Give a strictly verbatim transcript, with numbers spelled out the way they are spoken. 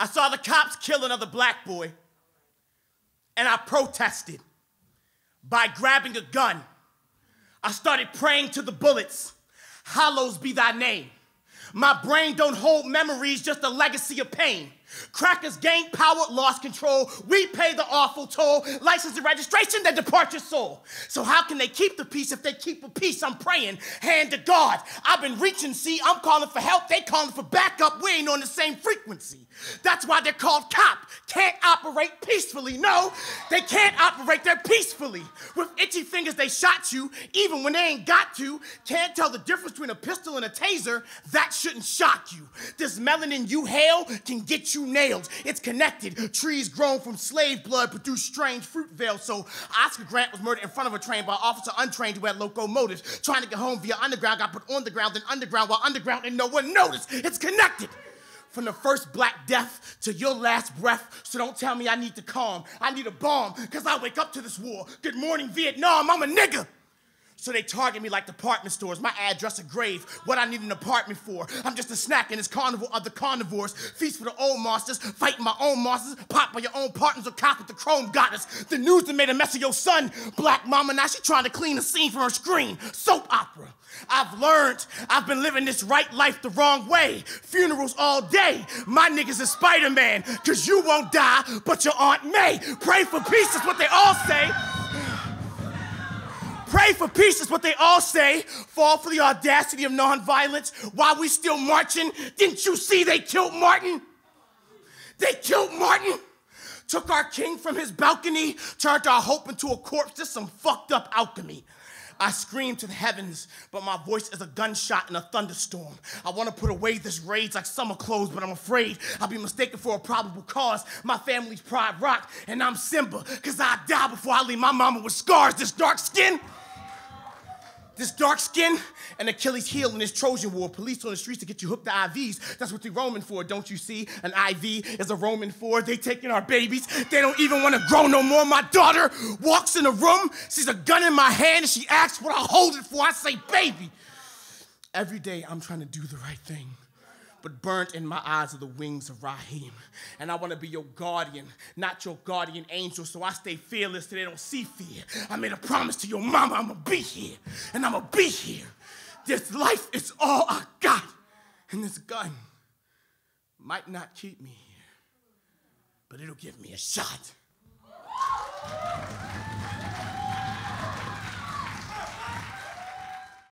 I saw the cops kill another black boy, and I protested by grabbing a gun. I started praying to the bullets, "Hallows be thy name." My brain don't hold memories, just a legacy of pain. Crackers gained power, lost control. We pay the awful toll. License and registration, they depart your soul. So how can they keep the peace if they keep a peace? I'm praying, hand to God. I've been reaching, see, I'm calling for help. They calling for backup. We ain't on the same frequency. That's why they're called cop. Can't operate peacefully. No, they can't operate there peacefully. With itchy fingers, they shot you, even when they ain't got you. Can't tell the difference between a pistol and a taser. That shouldn't shock you. This melanin you hail can get you nailed. It's connected. Trees grown from slave blood produce strange fruit veils. So Oscar Grant was murdered in front of a train by an officer untrained who had locomotives. Trying to get home via underground, got put on the ground, then underground while underground, and no one noticed. It's connected. From the first black death to your last breath. So don't tell me I need to calm. I need a bomb, because I wake up to this war. Good morning, Vietnam. I'm a nigga. So they target me like department stores. My address a grave, what I need an apartment for. I'm just a snack in this carnival of the carnivores. Feast for the old monsters, fight my own monsters. Pop by your own partners or cop with the chrome goddess. The news that made a mess of your son. Black mama, now she trying to clean the scene from her screen. Soap opera. I've learned, I've been living this right life the wrong way. Funerals all day. My niggas is Spider-Man, because you won't die, but your aunt may. Pray for peace is what they all say. Pray for peace is what they all say. Fall for the audacity of nonviolence. Why we still marching? Didn't you see they killed Martin? They killed Martin. Took our king from his balcony. Turned our hope into a corpse. Just some fucked up alchemy. I scream to the heavens, but my voice is a gunshot in a thunderstorm. I want to put away this rage like summer clothes, but I'm afraid I'll be mistaken for a probable cause. My family's pride rock, and I'm Simba, because I die before I leave my mama with scars. This dark skin... This dark skin and Achilles heel in this Trojan war. Police on the streets to get you hooked to I Vs. That's what they're Roman for, don't you see? An I V is a Roman for. They taking our babies. They don't even want to grow no more. My daughter walks in the room. She's a gun in my hand, and she asks what I hold it for. I say, baby. Every day I'm trying to do the right thing. But burnt in my eyes are the wings of Rahim. And I want to be your guardian, not your guardian angel, so I stay fearless so they don't see fear. I made a promise to your mama, I'm going to be here, and I'm going to be here. This life is all I got, and this gun might not keep me here, but it'll give me a shot.